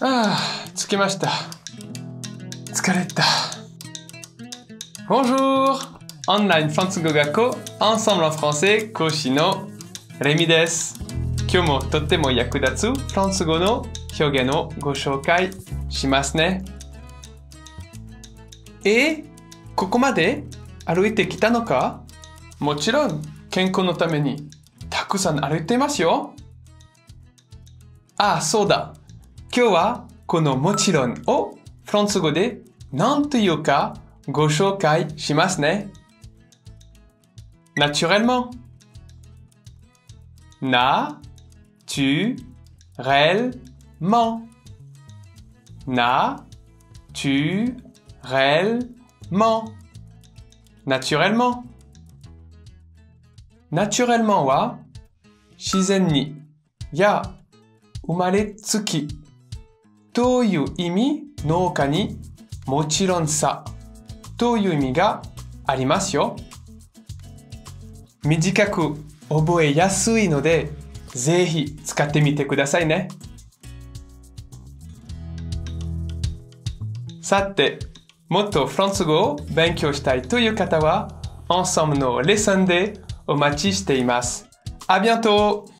ああ、着きました。疲れた。Bonjour! オンラインフランス語学校 Ensemble en Français 講師のレミです。今日もとっても役立つフランス語の表現をご紹介しますね。ここまで歩いてきたのか？もちろん健康のためにたくさん歩いてますよ。ああ、そうだ。今日はこのもちろんをフランス語で何というかご紹介しますね。Naturellement. Naturellement. Naturellement. Naturellement. Naturellement は自然にや生まれつきという意味の他にもちろんさという意味がありますよ。短く覚えやすいのでぜひ使ってみてくださいね。さて、もっとフランス語を勉強したいという方は Ensemble のレッスンでお待ちしています。ありがとう。